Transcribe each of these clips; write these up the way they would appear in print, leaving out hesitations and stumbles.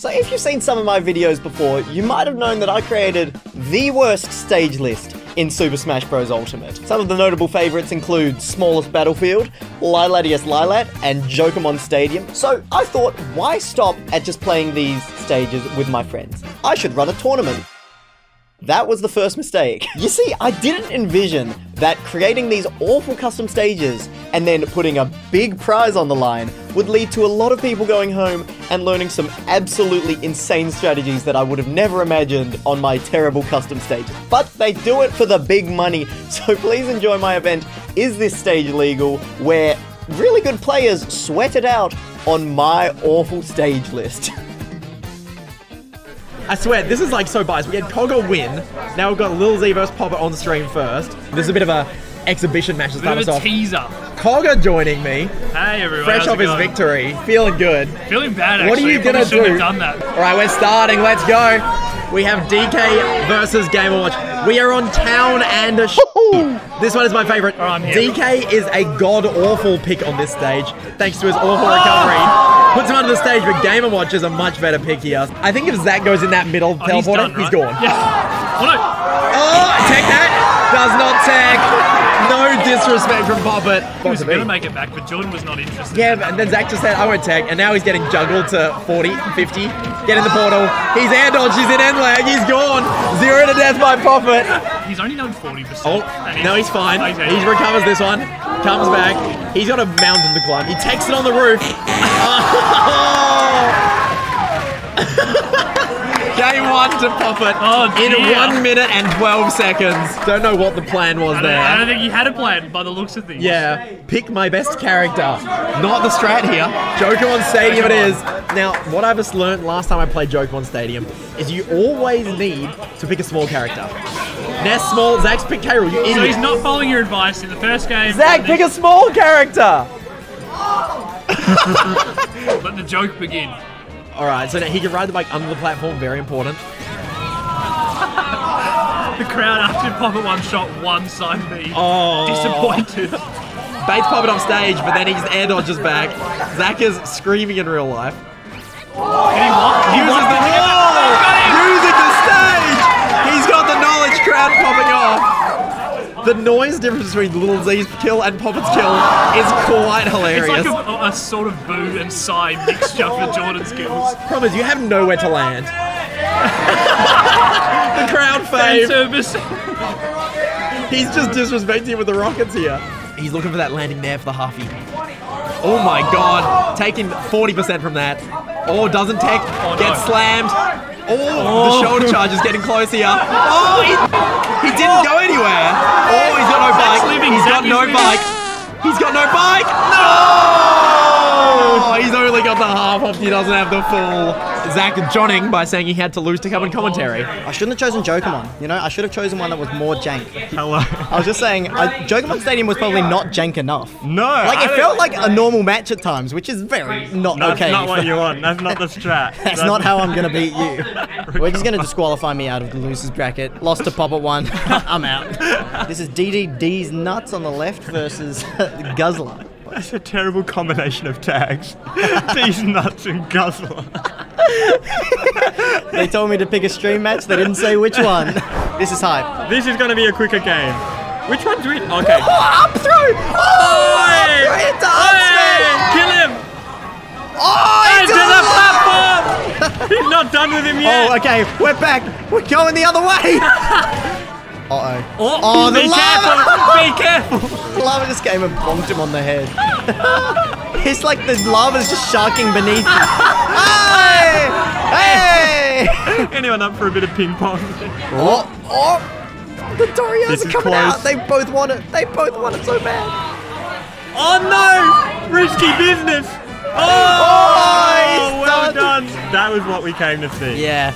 So if you've seen some of my videos before, you might have known that I created the worst stage list in Super Smash Bros Ultimate. Some of the notable favourites include Smallest Battlefield, Lylatius Lylat, and Jokemon Stadium. So I thought, why stop at just playing these stages with my friends? I should run a tournament. That was the first mistake. You see, I didn't envision that creating these awful custom stages and then putting a big prize on the line would lead to a lot of people going home and learning some absolutely insane strategies that I would have never imagined on my terrible custom stages. But they do it for the big money, so please enjoy my event, Is This Stage Legal?, where really good players sweat it out on my awful stage list. I swear, this is like so biased. We had Koga win, now we've got Lil Z versus Poppa on stream first. This is a bit of a exhibition match to start us off. Teaser. Koga joining me. Hey everyone. Fresh off his victory. Feeling good. Feeling bad actually. What are you gonna do? Have done that. All right, we're starting. Let's go. We have DK versus Game & Watch. We are on Town and a This one is my favorite. Oh, I'm here. DK is a god awful pick on this stage, thanks to his awful recovery. Puts him onto the stage, but Game & Watch is a much better pick here. I think if Zach goes in that middle teleporter, he's gone. Right? Yeah. Oh, no. Oh, tech that. Does not tech. No disrespect from Poppa. He was going to make it back, but Jordan was not interested. Yeah, but then Zach just said, I won't tech, and now he's getting juggled to 40, 50. Get in the portal. He's air dodge. He's in end lag. He's gone. Zero to death by Poppa. He's only done 40%. Oh, no, he's fine. He recovers this one. Comes back. He's got a mountain to climb. He takes it on the roof. Game one to Poppa in 1 minute and 12 seconds. Don't know what the plan was there. I don't think he had a plan by the looks of things. Yeah, pick my best character. Not the strat here. Jokemon Stadium it is. Now, what I just learned last time I played Jokemon Stadium is you always need to pick a small character. Ness small, Zach's pick K. Rool, you idiot. So he's not following your advice in the first game. Zach, pick a small character. Let the joke begin. Alright, so now he can ride the bike under the platform, very important. The crowd after Poppa one shot one side B. Oh. Disappointed. Bates Poppa off stage, but then he's air dodges back. Zach is screaming in real life. Oh. And he uses the wall! Using the stage! He's got the knowledge crowd popping off. The noise difference between Lil Z's kill and Poppa's kill is quite hilarious. It's like a sort of boo and sigh mixture for Jordan's kills. Problem is, you have nowhere to land. The crowd fave. Service. He's just disrespecting with the rockets here. He's looking for that landing there for the Huffy. Oh my god. Taking 40% from that. Oh, doesn't tech. Oh, gets slammed. Oh, the shoulder charge is getting close here. Oh, he didn't go anywhere. Oh, he's got no bike. He's got no bike. He's got no bike. No! He's only got the half off. He doesn't have the full. Zach Johnning by saying he had to lose to come in commentary. I shouldn't have chosen Jokemon, you know? I should have chosen one that was more jank. Hello. I was just saying, Jokemon Stadium was probably not jank enough. No. Like, it felt like a normal match at times, which is very okay. That's not what you want. That's not the strat. That's not how I'm going to beat you. We're just going to disqualify me out of the loser's bracket. Lost to Poppa one. I'm out. This is DDD's Nuts on the left versus Guzzler. That's a terrible combination of tags. These Nuts and Guzzler. They told me to pick a stream match, they didn't say which one. This is hype. This is going to be a quicker game. Which one do we... Okay. Oh, up through! Oh, hey! Into up smash! Kill him! Oh, into the platform! He's not done with him yet. Oh, okay. We're back. We're going the other way. Uh-oh. Oh, oh the lava! Be careful! Be careful! The lava just came and bonked him on the head. It's like the lava's just sharking beneath you. Hey! Hey! Anyone up for a bit of ping pong? Oh! Oh! The Dorios are coming out. They both want it. They both want it so bad. Oh no! Risky business. Oh! Well done. That was what we came to see. Yeah.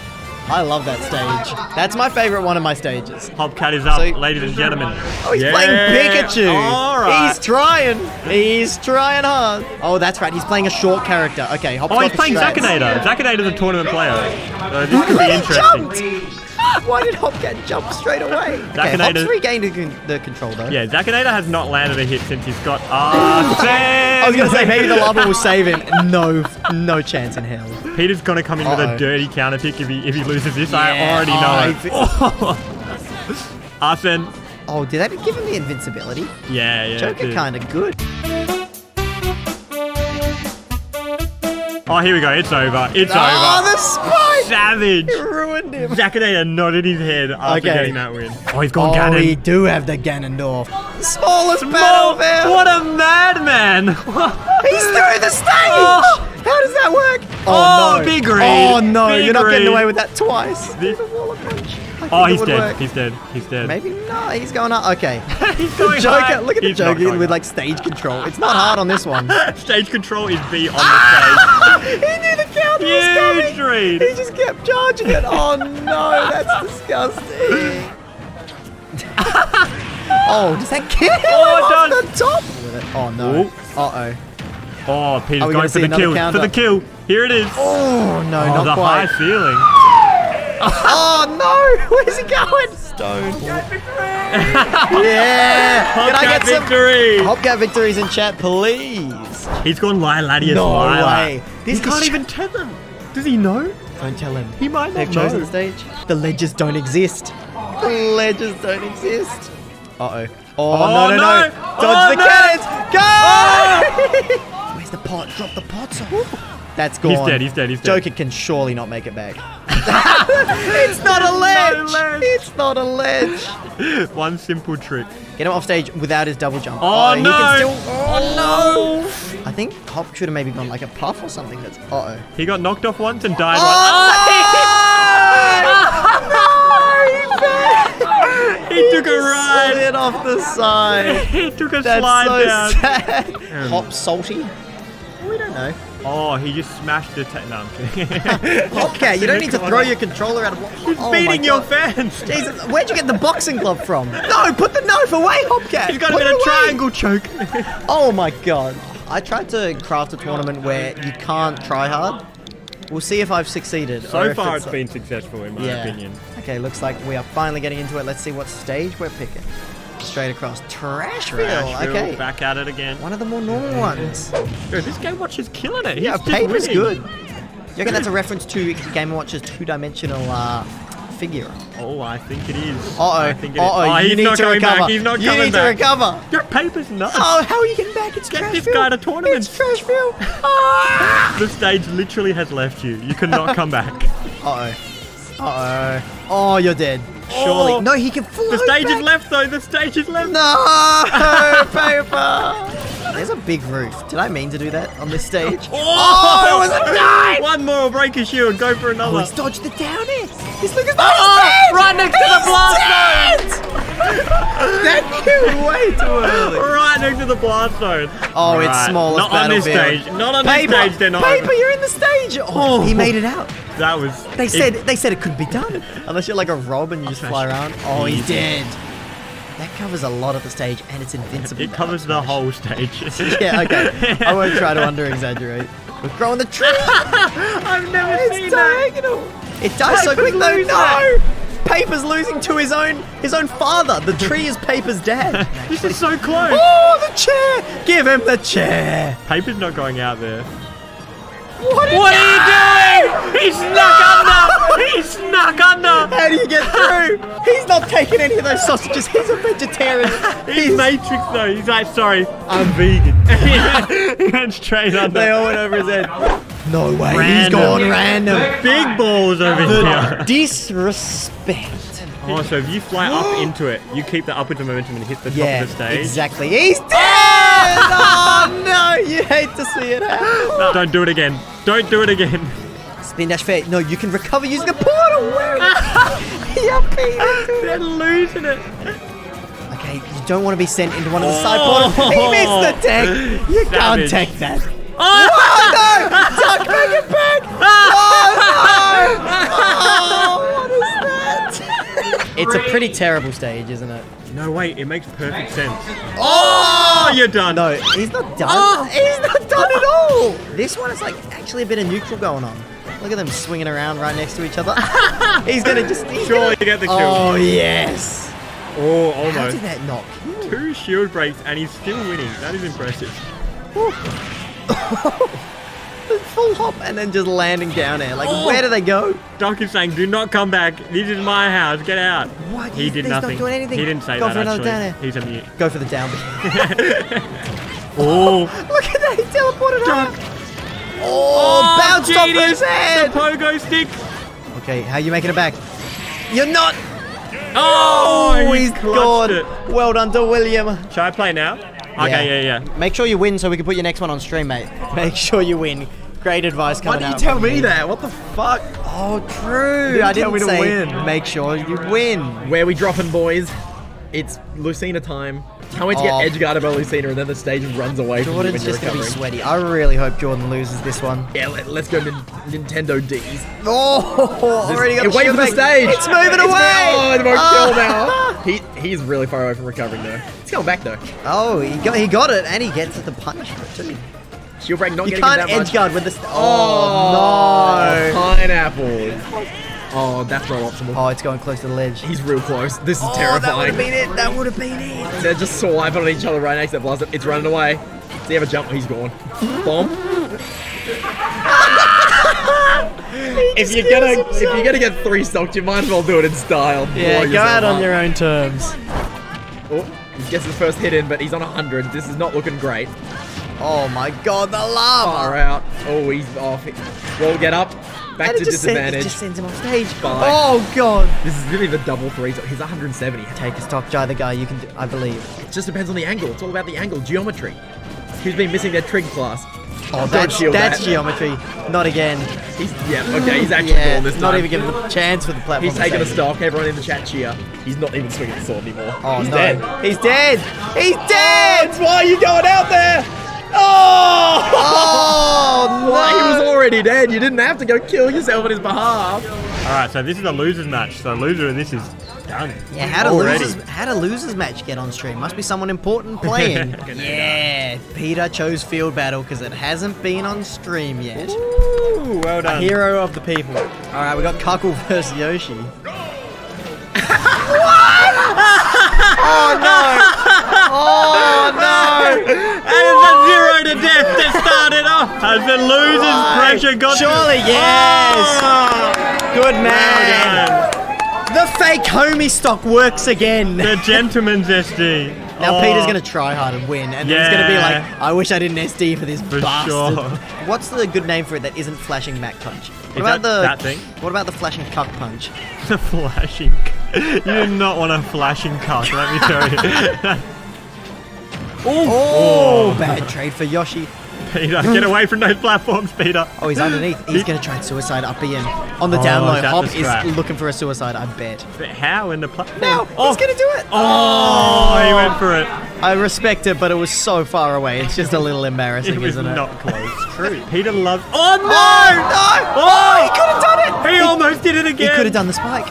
I love that stage. That's my favorite one of my stages. Hopcat is up, ladies and gentlemen. Oh, he's playing Pikachu. All right. He's trying. He's trying hard. Oh, that's right. He's playing a short character. Okay, Hopcat. Oh, he's playing Zacinator. Zacinator's a tournament player. So this could be interesting. Why did Hopcat jump straight away? Okay, Hop's regained the control, though. Yeah, Zackinator has not landed a hit since he's got... I was going to say, maybe the lava will save him. No chance in hell. Peter's going to come in with a dirty counter pick if he loses this. Yeah. I already know it. Arsene. Oh, did they give him the invincibility? Yeah. Joker kind of good. Oh, here we go. It's over. It's over. Oh, the spike! Savage. It ruined him. Zackinator nodded his head after getting that win. Oh, he's gone Ganon. We do have the Ganondorf. Smallest Battlefield. What a madman. He's through the stage. Oh. How does that work? Oh, no. Big read. Oh, no. You're not getting away with that twice. Oh, he's dead. He's dead. He's dead. Maybe not. He's going up. Okay. He's going high. Look at the Joker with like stage control. It's not hard on this one. Stage control is B on the stage. He knew the counter was coming. Read. He just kept charging it. Oh no, that's disgusting. Oh, does that kill him? Oh, it does. The top. Oh no. Uh oh. Oh, Peter's going for the kill. Counter? For the kill. Here it is. Oh no, not quite. The high ceiling. Oh no! Where's he going? Stone. Hopcat victory! Yeah! Hopcat victory! Hopcat victories in chat, please! He's gone Lylatius Lylat. No way! He can't even tell them! Does he know? Don't tell him. He might not know. They've chosen the stage. The ledges don't exist. The ledges don't exist. Uh-oh. Oh no! Dodge the cannons! Go! Oh. Where's the pot? Drop the pots off. That's gone. He's dead. Joker can surely not make it back. It's not a ledge. It's not a ledge. One simple trick. Get him off stage without his double jump. Oh, no. He can still... Oh, no. I think Hop should have maybe gone like a puff or something. That's... Uh-oh. He got knocked off once and died once. No! He took a ride. He slid off the side. He took a slide down. That's so sad. Hop salty? We don't know. Oh, he just smashed the tech. No, I'm kidding. Hopcat, you don't need to throw your controller out of... He's beating your fans. Jesus, where'd you get the boxing glove from? No, put the knife away, Hopcat. He's got him in a triangle choke. Oh, my God. I tried to craft a tournament where you can't try hard. We'll see if I've succeeded. So far, it's been successful, in my opinion. Okay, looks like we are finally getting into it. Let's see what stage we're picking. Straight across Trashville. Okay, back at it again. One of the more normal ones. Dude, this Game Watch is killing it. Yeah, Paper's good. You reckon that's a reference to Game Watch's two-dimensional figure? Oh, I think it is. Uh oh, you need to recover. He's not coming back. You need to recover. Your Paper's nuts. Oh, how are you getting back? It's Trashville. Get this guy to tournament. It's Trashville. The stage literally has left you. You cannot come back. Uh oh. Oh, you're dead. Surely. Oh, no, he can fly. The stage is left, though. The stage is left. No, Paper. There's a big roof. Did I mean to do that on this stage? Oh, it was a knife. One more will break his shield. Go for another. Oh, he's dodged the down air. He's looking right next to the blast zone. That came way too early. Right next to the blast zone. Oh, it's Smallest Battlefield. Not on this stage. Not on this stage. They're not. Paper, you're in the stage. Oh, he made it out. That was... They said it could be done. Unless you're like a rob and you just fly around. Oh, he's dead. That covers a lot of the stage and it's invincible. It covers the whole stage. Yeah, okay. I won't try to under-exaggerate. We're growing the tree. I've never seen that. It dies so quick though. No! Paper's losing to his own father. The tree is Paper's dad. This is so close. Oh, the chair. Give him the chair. Paper's not going out there. What are you doing? He's snuck under! He's snuck under! How do you get through? He's not taking any of those sausages. He's a vegetarian. He's Matrix, though. He's like, sorry, I'm vegan. He went straight under. They all went over his head. No way. Random. He's gone random. Big balls over here. Disrespect. Oh, so if you fly up into it, you keep the upwards momentum and hit the top of the stage. Exactly. He's dead! Oh, no! You hate to see it happen. No, don't do it again. Don't do it again. Spin dash fair. No, you can recover using the portal. Where is it? They're losing it. Okay, you don't want to be sent into one of the side portals. He missed the deck. You can't take that. Oh, no! Duck, make it back! Oh, no! Oh, what is that? It's a pretty terrible stage, isn't it? No, wait. It makes perfect sense. Oh, you're done. No, he's not done. Oh, he's not done at all. This one is like actually a bit of neutral going on. Look at them swinging around right next to each other. He's gonna just... Surely get the kill. Oh, yes. Oh, almost. How did that knock? Two shield breaks and he's still winning. That is impressive. Full hop and then just landing down there. Like, where do they go? Doc is saying, do not come back. This is my house. Get out. What? He did nothing. Not doing anything. He didn't say that, actually. He's a mute. Go for the down B. Look at that. He teleported out. Oh, bounced off his head. The pogo stick. Okay, how are you making it back? You're not. Oh, he's gone. Well done to William. Should I play now? Yeah. Okay, yeah. Make sure you win so we can put your next one on stream, mate. Make sure you win. Great advice coming out. Why did you tell me that? What the fuck? Oh, true. Dude, I didn't say win. Make sure you win. Where we dropping, boys? It's Lucina time. Can't wait to get edgeguarded by Lucina and then the stage runs away from you when you're recovering. Jordan's just going to be sweaty. I really hope Jordan loses this one. Yeah, let's go Nintendo D's. Oh, already got the shield break. Wait for the stage. It's moving away. Oh, it won't kill now. He's really far away from recovering though. It's going back though. Oh, he got it and he gets it to punch too. Shield break not getting that much. You can't edgeguard with this. Oh, no. Pineapple. Oh, that's not optimal. Oh, it's going close to the ledge. He's real close. This is terrifying. That would have been it. That would have been it. They're just swiping on each other right next to Blaster. It's running away. Does he have a jump? He's gone. Bomb. if you're gonna get three stocked, you might as well do it in style. Yeah, go out on your own terms. Oh, he gets his first hit in, but he's on 100. This is not looking great. Oh my God, the lava! Far out. Oh, he's off. Well, get up. Back to disadvantage. It just sends him off stage. Bye. Oh, God. This is really the double three. He's 170. Take a stock, Jai the guy. You can, I believe. It just depends on the angle. It's all about the angle. Geometry. Who's been missing their trig class? Oh, that's geometry. Not again. He's actually doing this time. Not even giving him a chance for the platform. He's taking a stock. Everyone in the chat cheer. He's not even swinging the sword anymore. Oh, he's dead. He's dead. He's dead. That's why you're going out there. Oh! Well, he was already dead. You didn't have to go kill yourself on his behalf. All right, so this is a losers match. So loser, this is done. Yeah, how do losers match get on stream? Must be someone important playing. Yeah, Peter chose field battle because it hasn't been on stream yet. Ooh, well done. A hero of the people. All right, we got Cuckle versus Yoshi. What? Oh no! Oh no! And it's a 0 to death that started off as the loser's pressure got Surely, yes! Oh. Good man! The fake homie stock works again. The gentleman's SD. Now Peter's going to try hard and win, and then he's going to be like, I wish I didn't SD for this bastard. Sure. What's the good name for it that isn't flashing Mac Punch? What about that thing? What about the flashing cuck punch? The flashing You do not want a flashing cuck, let me tell you. Oh, bad trade for Yoshi. Peter, get away from those platforms, Peter. Oh, he's underneath. He's going to try and suicide up in. On the down low, Hop is looking for a suicide, I bet. But how in the platform? No, he's going to do it. Oh, he went for it. I respect it, but it was so far away. It's just a little embarrassing, isn't it? It's not close. True. Peter loves... Oh, no! No! Oh, he could have done it. He almost did it again. He could have done the spike.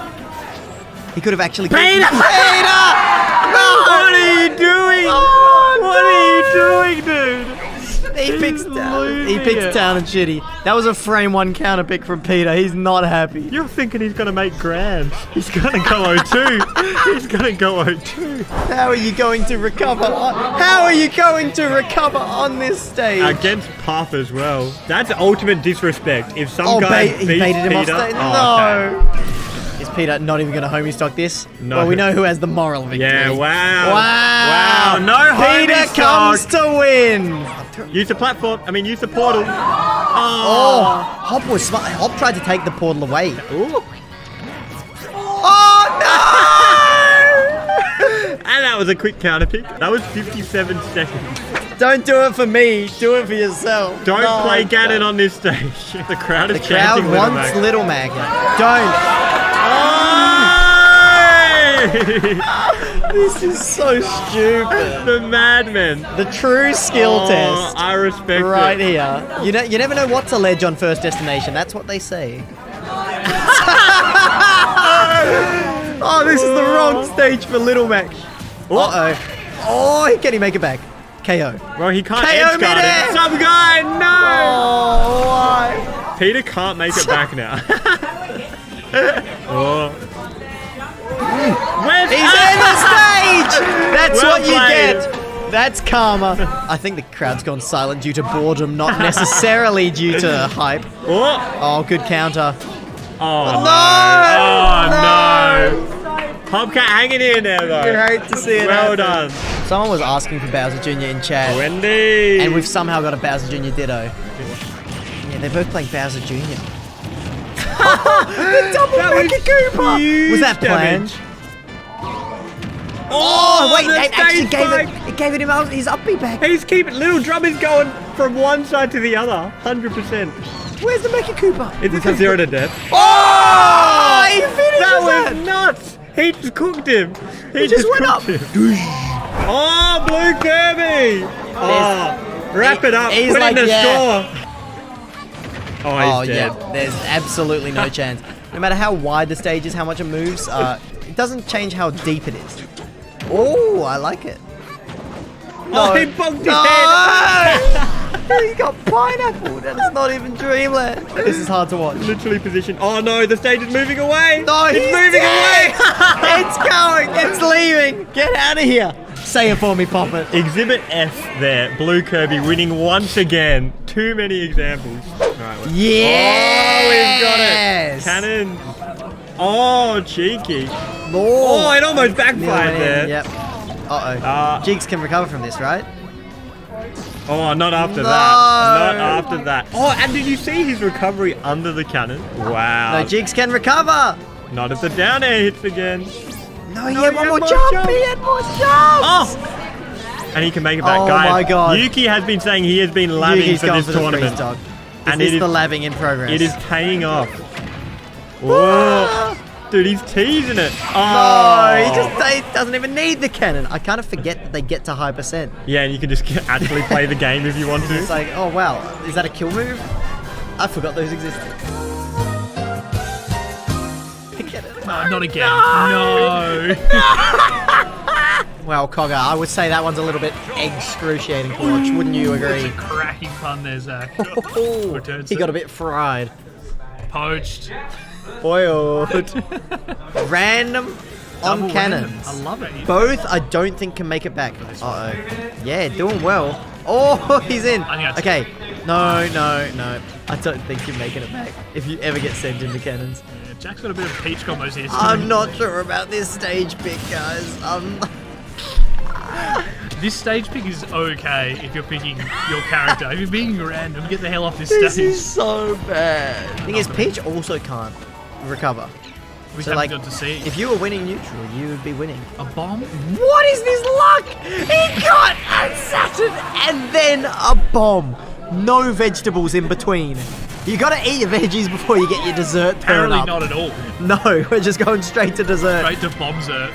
He could have actually... Peter! Peter! No! What are you doing? Oh, what are you doing, dude? He picks down and shitty. That was a frame one counter pick from Peter. He's not happy. You're thinking he's going to make grand. He's going to go 0-2. He's going to go 0-2. How are you going to recover? How are you going to recover on this stage? Against Puff as well. That's ultimate disrespect. If some guy beats Peter... No! Okay. Is Peter not even going to homie stock this? No. Well, we know who has the moral victory. Yeah, wow. No homie stock. Peter comes to win. Use the platform. I mean, use the portal. Oh. Hop was smart. Hop tried to take the portal away. Ooh. Oh, no. And that was a quick counter pick. That was 57 seconds. Don't do it for me. Do it for yourself. Don't play Ganon on this stage. The crowd is chanting Little Mag. Don't. This is so stupid. The madman. The true skill test. I respect it. Right here. You never know what's a ledge on First Destination. That's what they say. Oh, this is the wrong stage for Little Mac. Uh-oh. Oh, can he make it back? KO. Well, he can't edgeguard it. Some guy, no! Oh, why? Peter can't make it back now. He's in the stage! That's well what you played. Get. That's karma. I think the crowd's gone silent due to boredom, not necessarily due to hype. Oh, good counter. Oh no! Hopcat hanging in there though. Great to see it. Well done. Someone was asking for Bowser Jr. in chat. Wendy! And we've somehow got a Bowser Jr. ditto. Yeah, they're both playing Bowser Jr. The double Mecha Koopa! Was that planned? Oh, wait, it actually gave it him out. His up-beat back. He's keeping... Little Drum is going from one side to the other. 100%. Where's the Mecha Koopa? Is this a zero to death? Oh! He finishes that! Was nuts! He just cooked him. He just went up. Oh, Blue Kirby! Oh, wrap it up. Put like, in the store. Oh, he's dead. Yeah. There's absolutely no chance. No matter how wide the stage is, how much it moves, it doesn't change how deep it is. Oh, I like it. No. Oh, he bonked his head. He got pineapple. That's not even Dreamland. This is hard to watch. Literally positioned. Oh no, the stage is moving away. No, it's moving away. It's going. It's leaving. Get out of here. Say it for me, Poppa. Exhibit F there. Blue Kirby winning once again. Too many examples. All right, yes! Oh, we've got it. Cannon. Oh, cheeky. Oh, it almost backfired there. Yep. Uh-oh. Jigs can recover from this, right? Oh, not after that. Not after that. Oh, and did you see his recovery under the cannon? Wow. No, Jigs can recover. Not if the down air hits again. No, he had one more jump. He had more jumps. Oh. And he can make it back. Oh, guys, my God. Yuki has been saying he has been labbing for this tournament. And it is the labbing in progress. It is paying off. Whoa. Dude, he's teasing it. Oh, no, he doesn't even need the cannon. I kind of forget that they get to high percent. Yeah, and you can just actually play the game if you want to. It's like, oh, wow. Is that a kill move? I forgot those existed. No, not again. No. Well, Cogger, I would say that one's a little bit excruciating to watch. Wouldn't you agree? That's a cracking pun there, Zach. Oh, he got a bit fried. Poached. Boiled. Random on cannons. I love it. Both, I don't think, can make it back. Uh-oh. Yeah, doing well. Oh, he's in. Okay. No, no, no. I don't think you're making it back if you ever get sent into cannons. Yeah, Jack's got a bit of peach combos here. I'm not sure about this stage pick, guys. This stage pick is okay if you're picking your character. If you're being random, get the hell off this stage. This is so bad. The thing is, Peach also can't recover. We so, like, got to see. If you were winning neutral, you would be winning. A bomb? What is this luck? He got a Saturn and then a bomb. No vegetables in between. You gotta eat your veggies before you get your dessert. Apparently not at all. No, we're just going straight to dessert. Straight to bombsert.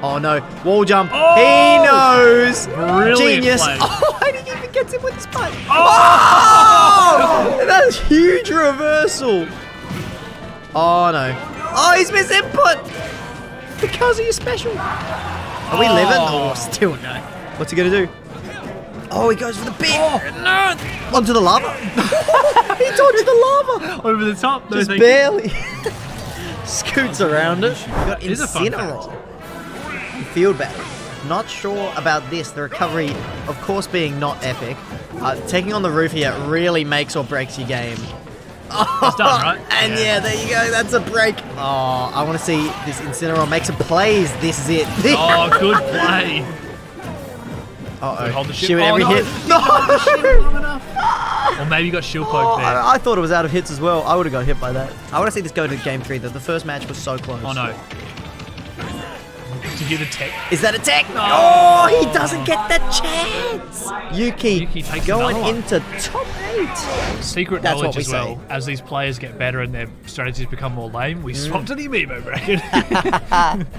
Oh no, wall jump. Oh, he knows. Brilliant genius. Play. Oh, I didn't even get him with his punch. Oh! That's huge reversal. Oh no. Oh, he's missed input. Because of your special. Are we living? Oh, still no. What's he gonna do? Oh, he goes for the big. Oh, no. Onto the lava. He dodged the lava. Over the top. No, just barely. Scoots around it. We got Incineroar. Field battle. Not sure about this. The recovery, of course, being not epic. Taking on the roof here really makes or breaks your game. Oh, it's done, right? And yeah, there you go. That's a break. Oh, I want to see this Incineroar make some plays. This is it. Oh, good play. Uh-oh. Hold the shield every hit. No! Or maybe you got shield poked there. I thought it was out of hits as well. I would have got hit by that. I want to see this go to game 3 though. The first match was so close. Oh, no. Did you get a tech? Is that a tech? No. Oh, he doesn't get the chance. Yuki takes going into top 8. Secret That's knowledge as well. Say. As these players get better and their strategies become more lame, we swap to the amiibo bracket.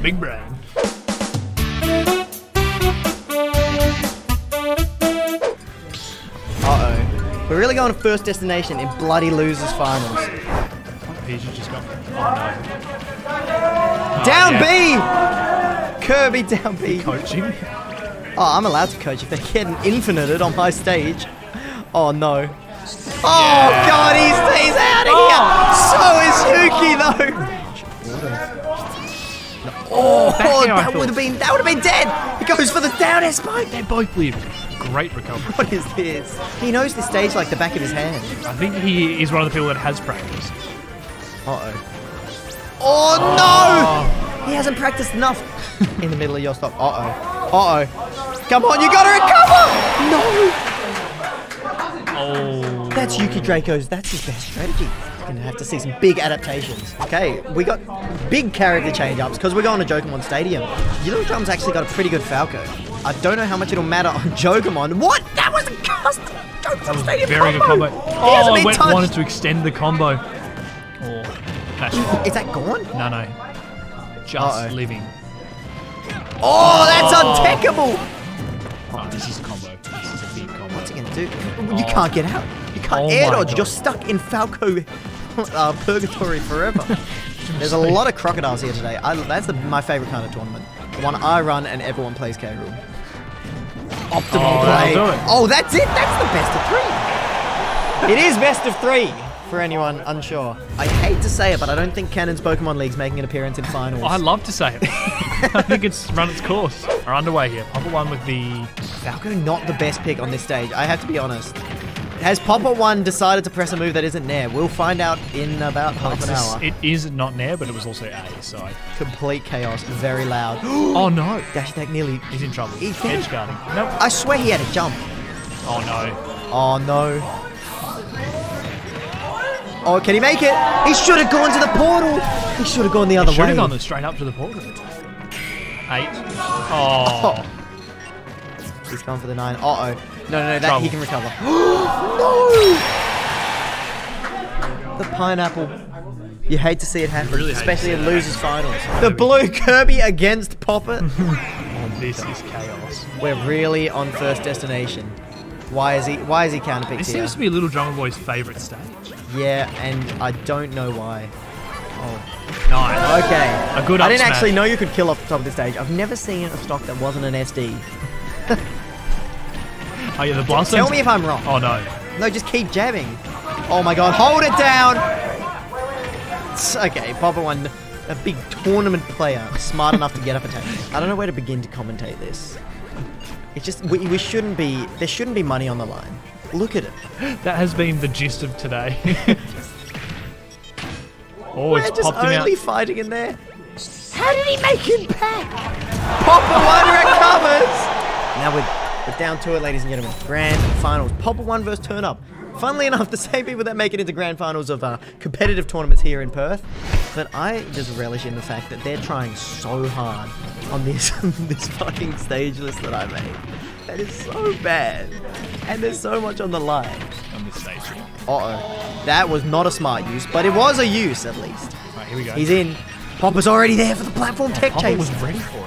Big brain. Uh-oh. We're really going to first destination in bloody losers finals. Peach just got... Oh, no. Down B! Kirby down B. Coaching. Oh, I'm allowed to coach if they get an infinited on my stage. Oh, no. Oh, yeah. God, he's out of here. So is Yuki, though. Oh, that would have been dead. It goes for the down air spike. They both leave. Great recovery. What is this? He knows this stage like the back of his hand. I think he is one of the people that has practiced. Uh-oh. Oh, no! He hasn't practiced enough. In the middle of your stop. Uh-oh. Uh-oh. Come on, you got to recover! No! Oh. That's Yuki Draco's. That's his best strategy. Gonna have to see some big adaptations. Okay, we got big character change-ups because we're going to Jokemon Stadium. Yellow Drum's actually got a pretty good Falco. I don't know how much it'll matter on Jokemon. What? That was a custom Jokemon Stadium combo. Very good combo. Oh, I wanted to extend the combo. Oh, that's wrong. Is that gone? No, no. Just living. Oh, that's untankable. Oh, this is a combo. This is a big combo. What's it gonna do? You can't get out. You can't air dodge. You're stuck in Falco. Purgatory forever. There's a lot of crocodiles here today. That's my favorite kind of tournament. The one I run and everyone plays K. Rool. Optimal play. Oh, that's it. That's the best of three. It is best of three for anyone unsure. I hate to say it, but I don't think Canon's Pokemon League's making an appearance in finals. I'd love to say it. I think it's run its course. We're underway here. Poppa one with the... Falco not the best pick on this stage. I have to be honest. Has Poppa 1 decided to press a move that isn't Nair? We'll find out in about half an hour. It is not Nair, but it was also A, so... Complete chaos, very loud. Oh, no. Dash attack nearly... He's in trouble. He's edge guarding. Nope. I swear he had a jump. Oh, no. Oh, no. Oh, can he make it? He should have gone to the portal. He should have gone the other way. He should have gone straight up to the portal. 8. Oh. He's gone for the 9. Uh-oh. No, no, no, that he can recover. No! The pineapple. You hate to see it happen, really, especially in losers' finals. The blue Kirby against Poppa. Oh, this is chaos. We're really on first destination. Why is he counterpicked here? This seems to be Little Drummer Boy's favourite stage. Yeah, and I don't know why. Oh. Nice. Okay. A good I didn't actually know you could kill off the top of the stage. I've never seen a stock that wasn't an SD. Oh, yeah, the blossom. Tell me if I'm wrong. Oh, no. No, just keep jabbing. Oh, my God. Hold it down. Okay, Poppa one, a big tournament player, smart enough to get up attack. I don't know where to begin to commentate this. It's just, we shouldn't be, there shouldn't be money on the line. Look at it. That has been the gist of today. Oh, it's just only out. Fighting in there. How did he make him back? Poppa one recovers. Now we're... But down to it, ladies and gentlemen. Grand finals. Poppa 1 versus Turn Up. Funnily enough, the same people that make it into grand finals of competitive tournaments here in Perth. But I just relish in the fact that they're trying so hard on this fucking stage list that I made. That is so bad. And there's so much on the line. On this stage. Uh-oh. That was not a smart use, but it was a use at least. Alright, here we go. He's in. Poppa's already there for the platform tech chase. Poppa was ready for it.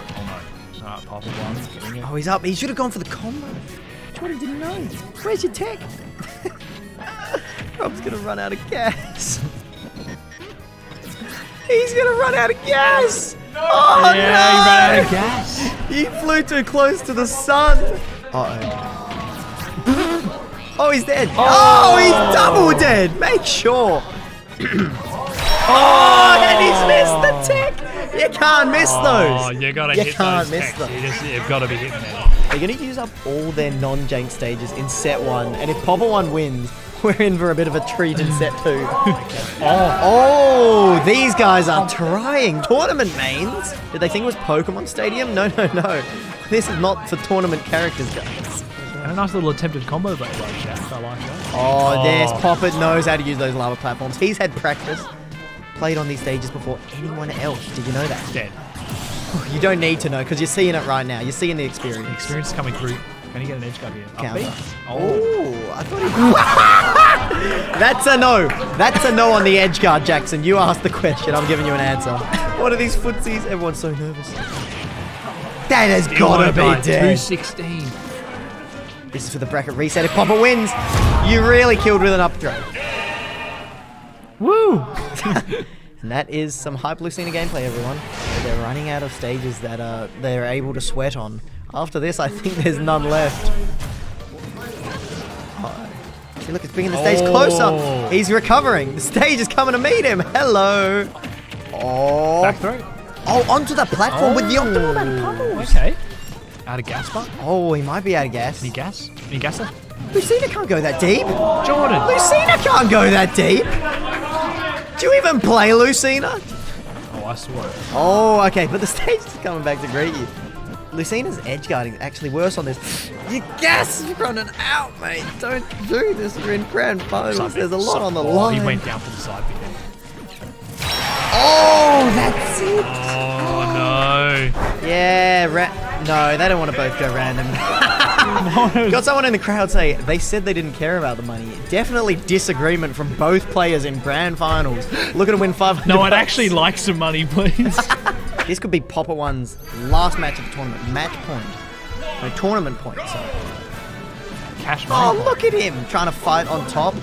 Poppa 1's getting it. Oh, he's up. He should have gone for the combo. Jordan didn't know. Where's your tech? Rob's going to run out of gas. He's going to run out of gas. No. Oh, yeah, no. He ran out of gas. He flew too close to the sun. Uh-oh. Oh, he's dead. Oh, he's double dead. Make sure. Oh, and he's missed the tech. You can't miss those. You gotta hit those techs. You've got to be hitting them. They're going to use up all their non-jank stages in set 1. And if Poppa 1 wins, we're in for a bit of a treat in set 2. Oh, these guys are trying. Tournament mains? Did they think it was Pokemon Stadium? No, no, no. This is not for tournament characters, guys. And a nice little attempted combo by Jack. I like that. Oh, there's Poppa knows how to use those lava platforms. He's had practice. Played on these stages before anyone else. Did you know that? Dead. You don't need to know because you're seeing it right now. You're seeing the experience. The experience is coming through. Can he get an edge guard here? Oh, I thought he... That's a no. That's a no on the edge guard, Jackson. You asked the question. I'm giving you an answer. What are these footsies? Everyone's so nervous. That has got to be dead. 216. This is for the bracket reset. If Poppa wins, you really killed with an up throw. Woo! And that is some hype Lucina gameplay, everyone. They're running out of stages that they're able to sweat on. After this, I think there's none left. See, look, It's bringing the stage closer. He's recovering. The stage is coming to meet him. Hello. Oh. Back throw. Oh, onto the platform with the Octomom and Pummels. Okay. Out of gas, but he might be out of gas. Any gas? Any gasser? Lucina can't go that deep. Jordan. Lucina can't go that deep. Do you even play Lucina? Oh, I swear. Oh, okay. But the stage is coming back to greet you. Lucina's edge guarding is actually worse on this. Your gas is running out, mate. Don't do this. We're in grand finals. There's a lot on the line. He went down for the side bit. Oh, that's it. Oh, no. Yeah, no, they don't want to both go random. Got someone in the crowd say, they said they didn't care about the money. Definitely disagreement from both players in grand finals. Looking to win 500 No, I'd bucks. Actually like some money, please. This could be Poppa One's last match of the tournament. Match point. No, tournament point, so. Cash money. Oh, look at him trying to fight on top.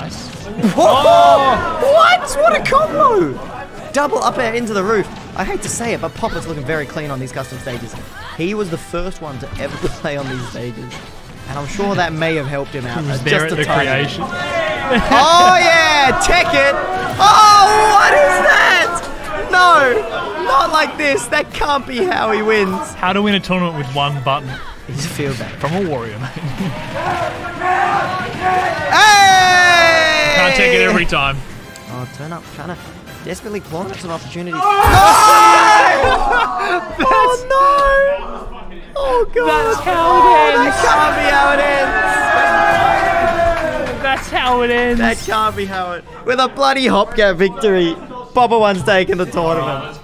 Nice. Oh! What? What a combo! Double up air into the roof. I hate to say it, but Poppa's looking very clean on these custom stages. He was the first one to ever play on these stages. And I'm sure that may have helped him out. Just there at the creation. Oh, yeah! Tech it! Oh, what is that? No, not like this. That can't be how he wins. How to win a tournament with one button. He's a field back. From a warrior, mate. Hey! Can't take it every time. Oh, turn up. Trying to desperately claw some opportunities. Oh, no! Oh, no! Oh, God. That's how it ends. That can't be how it ends. That's how it ends. That can't be how it... With a bloody Hopcat victory. Poppa One's taking the tournament.